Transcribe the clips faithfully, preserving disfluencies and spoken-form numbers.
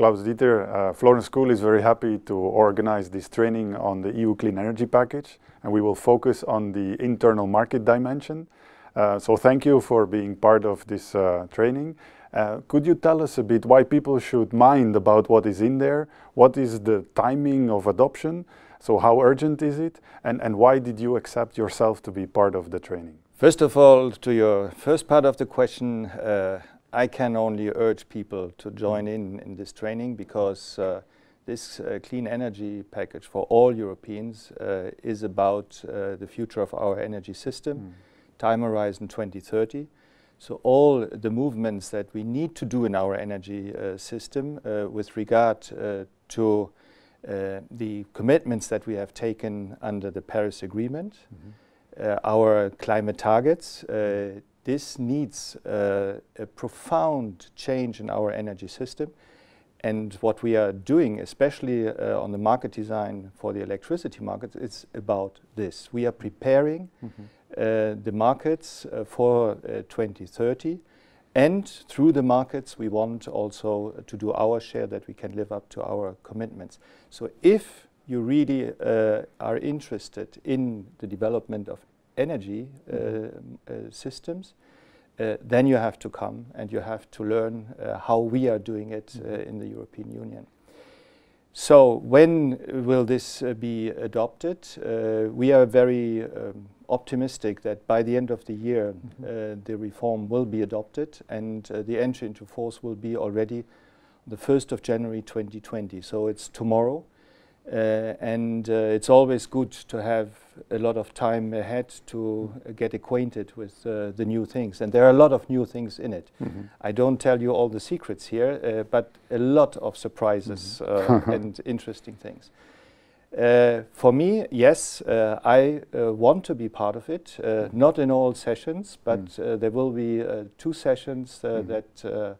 Klaus-Dieter, uh, Florence School is very happy to organize this training on the E U Clean Energy Package, and we will focus on the internal market dimension. Uh, so thank you for being part of this uh, training. Uh, could you tell us a bit why people should mind about what is in there? What is the timing of adoption? So how urgent is it? And, and why did you accept yourself to be part of the training? First of all, to your first part of the question, uh, I can only urge people to join in in this training, because uh, this uh, clean energy package for all Europeans uh, is about uh, the future of our energy system, mm. time horizon twenty thirty. So all the movements that we need to do in our energy uh, system uh, with regard uh, to uh, the commitments that we have taken under the Paris Agreement, mm-hmm. uh, our climate targets, uh, this needs uh, a profound change in our energy system. And what we are doing, especially uh, on the market design for the electricity market, it's about this. We are preparing mm-hmm. uh, the markets uh, for uh, twenty thirty, and through the markets we want also to do our share that we can live up to our commitments. So if you really uh, are interested in the development of energy mm-hmm. uh, uh, systems, Uh, then you have to come and you have to learn uh, how we are doing it uh, in the European Union. So when will this uh, be adopted? Uh, we are very um, optimistic that by the end of the year mm-hmm. uh, the reform will be adopted, and uh, the entry into force will be already the first of January twenty twenty. So it's tomorrow. Uh, and uh, it's always good to have a lot of time ahead to uh, get acquainted with uh, the new things. And there are a lot of new things in it. Mm-hmm. I don't tell you all the secrets here, uh, but a lot of surprises mm-hmm. uh, and interesting things. Uh, for me, yes, uh, I uh, want to be part of it, uh, not in all sessions, but mm. uh, there will be uh, two sessions uh, mm-hmm. that uh,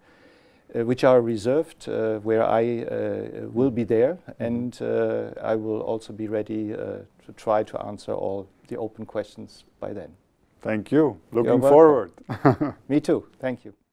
Uh, which are reserved, uh, where I uh, will be there, mm-hmm. and uh, I will also be ready uh, to try to answer all the open questions by then. Thank you. Looking forward. Me too. Thank you.